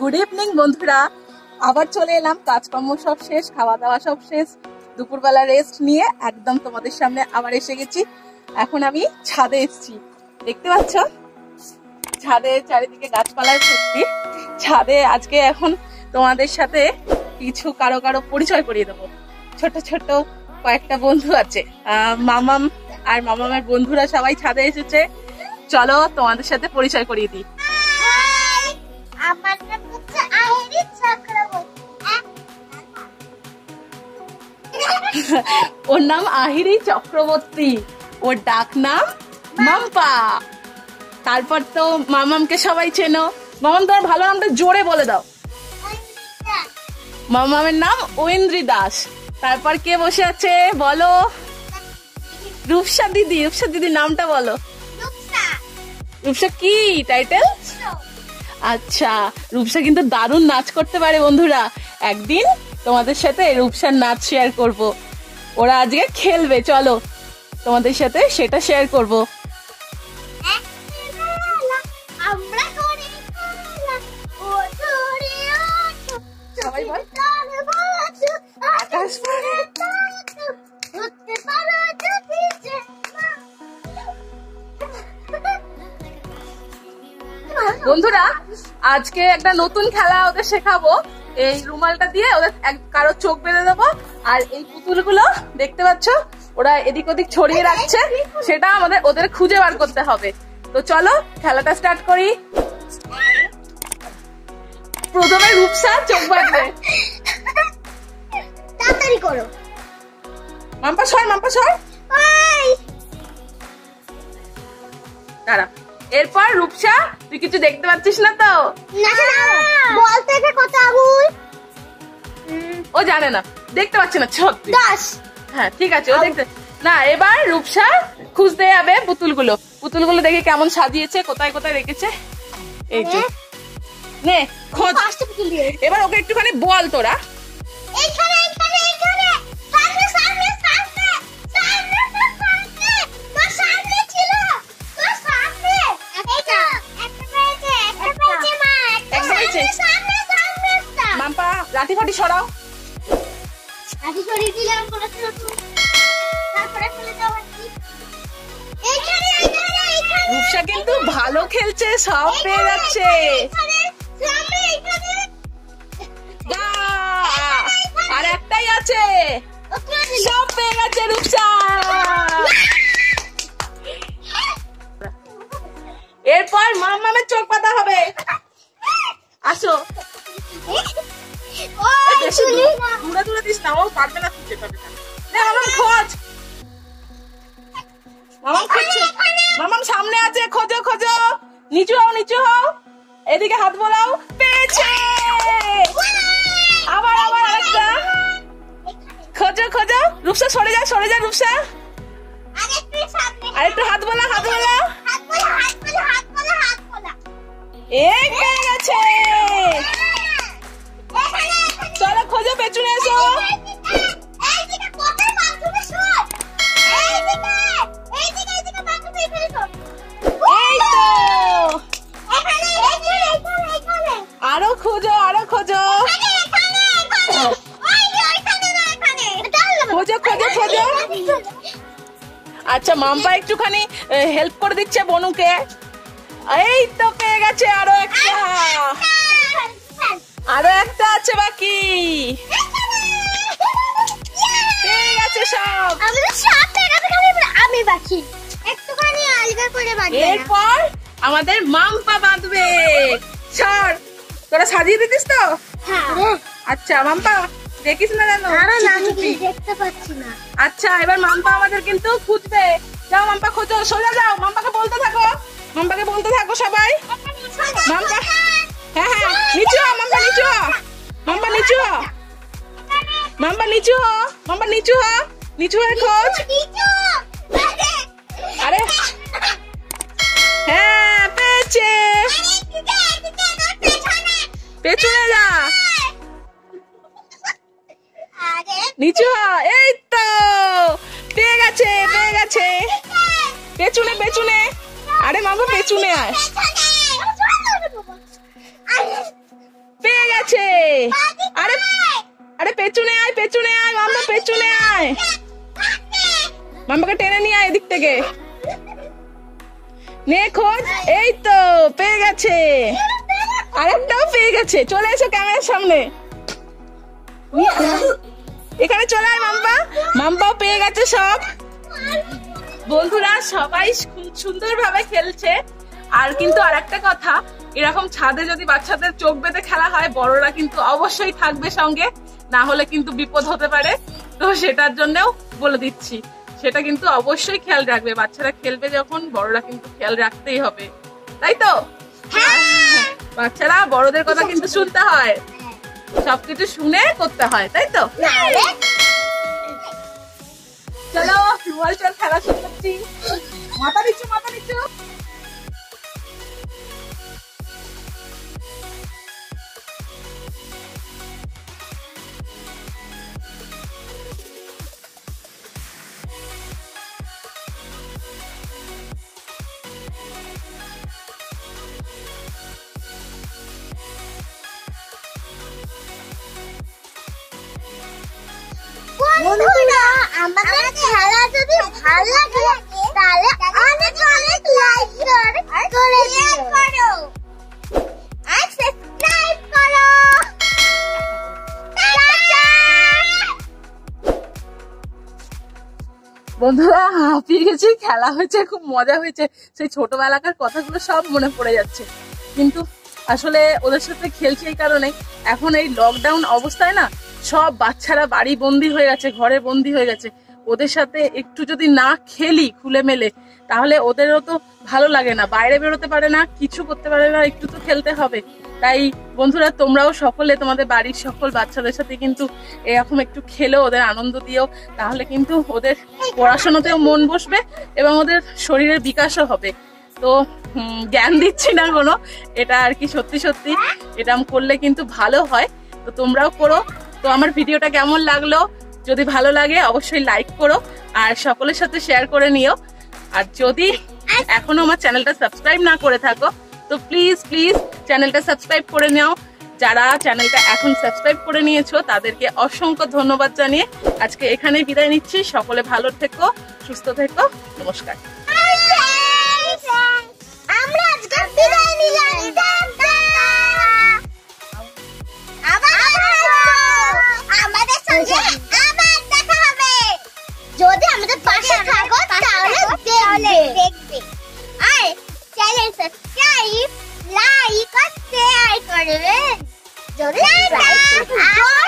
Good evening बंधुरा आबार चले एलाम काजकर्म सब शेष खावा दावा सब शेष दुपुर बेला रेस्ट निये एकदम तुम्हारे सामने आबार एसे गेছি। এখন আমি ছাদে এসেছি, দেখতে পাচ্ছ ছাদে চারিদিকে গাছপালায় ভর্তি। ছাদে আজকে এখন তোমাদের সাথে কিছু কারো কারো পরিচয় করিয়ে দেব। ছোট ছোট কয়েকটা বন্ধু আছে, মামাম আর মামামের বন্ধুরা সবাই ছাদে এসেছে। চলো তোমাদের সাথে পরিচয় করিয়ে দিই। ওর নাম আহিরি চক্রবর্তী, ওর ডাক নাম মাম্পা। তারপর তো মামামকে সবাই চেনো। মামাম তোমার ভালো নামটা জোরে বলে দাও। মামামের নাম ঐন্দ্রী দাস। তারপর কে বসে আছে বলো? রূপসা দিদি। রূপসা দিদির নামটা বলো। রূপসা কি টাইটেল? আচ্ছা রূপসা কিন্তু দারুণ নাচ করতে পারে। বন্ধুরা একদিন তোমাদের সাথে রূপসার নাচ শেয়ার করব। ওরা আজকে খেলবে, চলো তোমাদের সাথে সেটা শেয়ার করব। বন্ধুরা আজকে একটা নতুন খেলা ওদের শেখাবো। এই রুমালটা দিয়ে ওদের কারো চোখ বেঁধে দেবো, আর এই পুতুলগুলো দেখতে পাচ্ছ ওরা এদিক ওদিক ছড়িয়ে রাখছে, সেটা আমাদের ওদের খুঁজে বার করতে হবে। তো চলো খেলাটা স্টার্ট করি। প্রথমে রূপসা চোখ বাঁধবে, তাড়াতাড়ি করো। মাম্পা সর, মাম্পা সর, দাঁড়া। এরপর রূপসা তুই কিছু দেখতে পাচ্ছিস না তো? ও জানে না, দেখতে পাচ্ছে না। হ্যাঁ ঠিক আছে, ও দেখতে না। এবার রূপসা খুঁজতে যাবে পুতুলগুলো। পুতুলগুলো দেখে কেমন সাজিয়েছে, কোথায় কোথায় রেখেছে। এই যে নে, খোঁজ। এবার ওকে একটুখানি বল তোরা। লাঠি ফাটি সরাও। লাঠি সরিয়ে দিলাম। রূপসা কিন্তু ভালো খেলছে, সব পেয়ে যাচ্ছে। আর একটাই আছে, সব পেয়ে গেছে রূপসা। এরপর মামামের চোখ পাতা হবে। আসো, দূরে দূরে দিস না, ও পারবে না খুঁজে পাবে না। খোঁজ মামাম, সামনে আছে, খোঁজো খোঁজো। নিচু হও, নিচু হও, এদিকে হাত বোলাও। পেয়েছে। আবার আবার আরেকটা, খোঁজো খোঁজো। রূপসা সরে যা, সরে যা রূপসা। আরেকটু হাত বোলা, হাত বোলা। এক পেয়ে গেছে। চলো খোঁজো, পেছনে এসো। আরো খোঁজো, আরো খোঁজো, খোঁজো খোঁজো খোঁজো। আচ্ছা মাম্পা একটুখানি হেল্প করে দিচ্ছে বনুকে। এই তো পেয়ে গেছে। আরো একটা, আরো একটা আছে বাকি। পেয়ে গেছে সব। আমি বাকি একটুখানি আলগা করে বাঁধবো। এরপর আমাদের মাম্পা বাঁধবে। সর, তোরা সাজিয়ে দিতিস তো? আচ্ছা মাম্পা দেখিস না জানো? দেখতে পাচ্ছি না। আচ্ছা এবার মাম্পা আমাদের কিন্তু খুঁজবে। যাও মাম্পা খোঁজো, সোজা যাও। মাম্পাকে বলতে থাকো, মাম্পাকে বলতে থাকো সবাই। মাম্পা হ্যাঁ হ্যাঁ, নিচু হও মাম্পা, নিচু হও মাম্পা, নিচু হও মাম্পা, নিচু হও মাম্পা, নিচু হও। নিচু হয়ে খোঁজ। আরে হ্যাঁ পেয়েছে। পেছনে যা, নিচু হও। এই তো পেয়ে গেছে, পেয়ে গেছে। পেছনে পেছনে, আরে মাম্পা পেছনে আয়। चले एसो कैमरार सामने एखाने चले आय माम्पा माम्पाओ पेये गेछे सब बंधुरा सबाई सुंदर भावे खेलछे আর কিন্তু আরেকটা কথা এরকম ছাদে যদি বাচ্চাদের চোখ বেঁধে খেলা হয় বড়রা কিন্তু অবশ্যই থাকবে সঙ্গে না হলে কিন্তু বিপদ হতে পারে তো সেটার জন্যও বলে দিচ্ছি সেটা কিন্তু অবশ্যই খেয়াল রাখবে বাচ্চারা খেলবে যখন বড়রা কিন্তু খেয়াল রাখতেই হবে তাই তো হ্যাঁ বাচ্চারা বড়দের কথা কিন্তু শুনতে হয় সবকিছু শুনে করতে হয় তাই তো না রে চলো ফুটবল খেলা শুরু করছি মাথা নিচু বন্ধুরা আমাদের খেলা যদি ভালো লাগে তাহলে অনেক অনেক লাইক করে দিও আর সাবস্ক্রাইব করো বন্ধুরা হাঁপিয়ে গেছি খেলা হয়েছে খুব মজা হয়েছে সেই ছোটবেলাকার কথাগুলো সব মনে পড়ে যাচ্ছে কিন্তু আসলে ওদের সাথে খেলছি এই কারণে এখন এই লকডাউন অবস্থায় না সব বাচ্চারা বাড়ি বন্দি হয়ে গেছে ঘরে বন্দি হয়ে গেছে ওদের সাথে একটু যদি না খেলি খুলে মেলে তাহলে ওদেরও তো ভালো লাগে না বাইরে বেরোতে পারে না কিছু করতে পারে না একটু তো খেলতে হবে তাই বন্ধুরা তোমরাও সকলে তোমাদের বাড়ির সকল বাচ্চাদের সাথে কিন্তু এরকম একটু খেলো ওদের আনন্দ দিও তাহলে কিন্তু ওদের পড়াশোনাতেও মন বসবে এবং ওদের শরীরের বিকাশও হবে তো জ্ঞান দিচ্ছি না কোনো এটা আর কি সত্যি সত্যি এটা করলে কিন্তু ভালো হয় তো তোমরাও করো তো আমার ভিডিওটা কেমন লাগলো যদি ভালো লাগে অবশ্যই লাইক করো আর সকলের সাথে শেয়ার করে নিও আর যদি এখনো আমার চ্যানেলটা সাবস্ক্রাইব না করে থাকো তো প্লিজ চ্যানেলটা সাবস্ক্রাইব করে নাও যারা চ্যানেলটা এখন সাবস্ক্রাইব করে নিয়েছো তাদেরকে অসংখ্য ধন্যবাদ জানিয়ে আজকে এখানেই বিদায় নিচ্ছি সকলে ভালো থেকো সুস্থ থেকো নমস্কার আমরা আজকে বিদায় নিলাম Like and share.